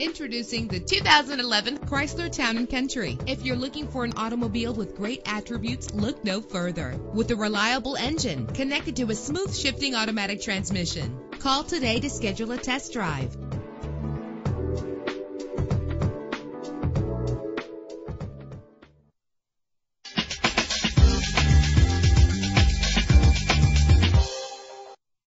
Introducing the 2011 Chrysler Town & Country. If you're looking for an automobile with great attributes, look no further. With a reliable engine connected to a smooth shifting automatic transmission. Call today to schedule a test drive.